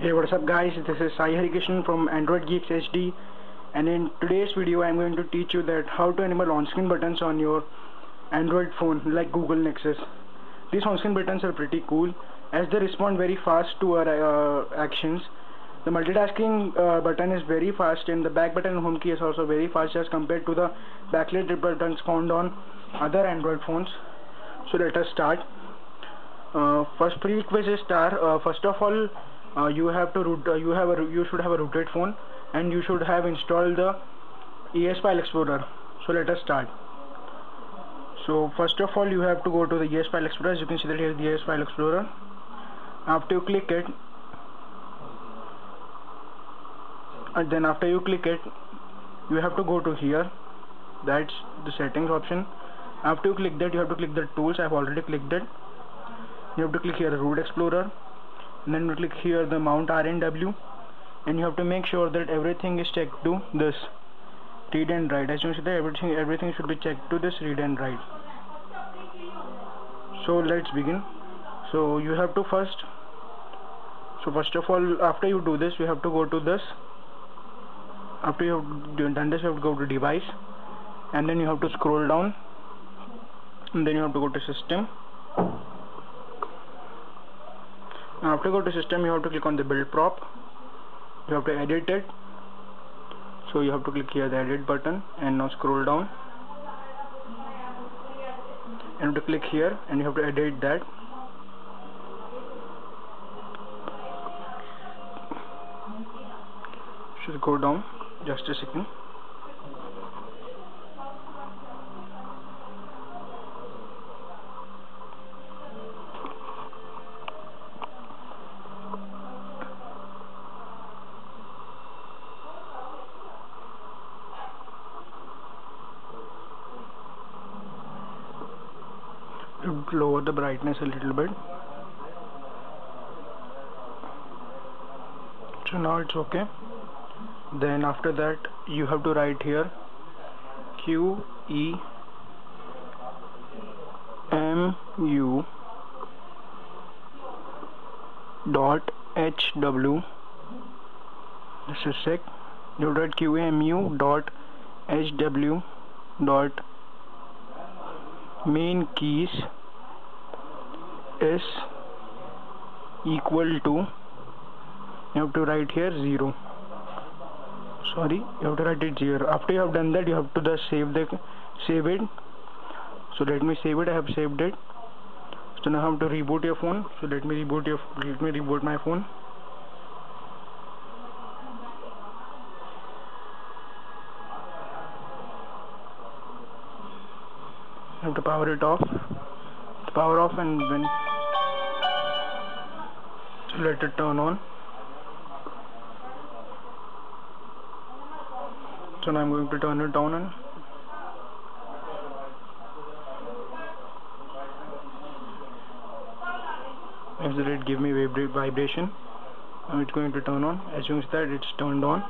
Hey, what's up guys, this is Sai Harikishin from Android Geeks HD, and in today's video I'm going to teach you that how to enable on-screen buttons on your Android phone like Google Nexus. These on-screen buttons are pretty cool as they respond very fast to our actions. The multitasking button is very fast, and the back button and home key is also very fast as compared to the backlit buttons found on other Android phones. So let us start. First prerequisite is star. First of all, you should have a rooted phone, and you should have installed the ES file explorer. So let us start. So first of all, you have to go to the ES file explorer. As you can see that here is the ES file explorer. After you click it, and then after you click it, you have to go to here. That's the settings option. After you click that, you have to click the tools. I have already clicked it. You have to click here root explorer. And then we click here the mount RNW, and you have to make sure that everything is checked to this read and write. As you see that everything should be checked to this read and write. So let's begin. So you have to first of all, after you do this, you have to go to this. After you have done this, you have to go to device, and then you have to scroll down, and then you have to go to system. After go to system, you have to click on the build prop. You have to edit it, so you have to click here the edit button, and now scroll down and to click here, and you have to edit that. Should go down just a second. Lower the brightness a little bit. So now it's okay. Then after that, you have to write here QEMU dot HW. This is sick. You write QEMU dot HW dot main keys is equal to, you have to write here 0. Sorry, you have to write it 0. After you have done that, you have to just save it. So let me save it. I have saved it. So now I have to reboot your phone. So let me reboot my phone. I have to power it off. Power off, and then let it turn on. So now I'm going to turn it down, and after it give me vibration. Now it's going to turn on. As soon as that it's turned on.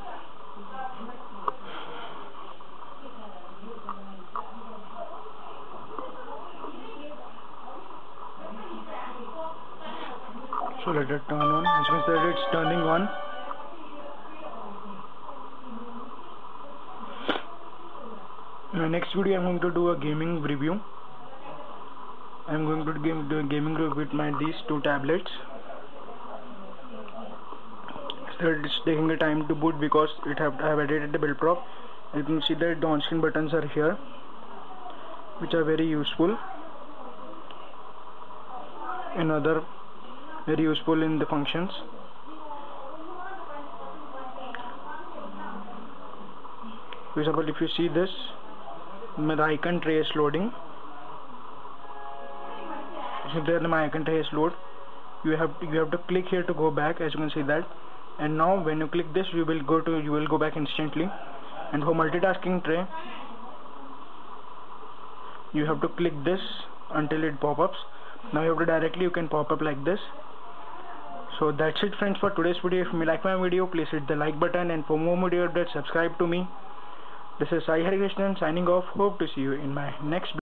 So let it turn on. As soon as it's turning on, in the next video I'm going to do a gaming review. I'm going to do a gaming review with these two tablets. So it's taking the time to boot because I have edited the build prop. You can see that the on-screen buttons are here, which are very useful. Very useful in the functions. For example, if you see this, my icon tray is loading. So there my icon tray is load. You have to click here to go back, as you can see that. And now when you click this, you will go back instantly. And for multitasking tray, you have to click this until it pop ups. Now you can pop up like this. So that's it friends for today's video. If you like my video, please hit the like button, and for more video updates subscribe to me. This is Sai Harikrishan signing off. Hope to see you in my next video.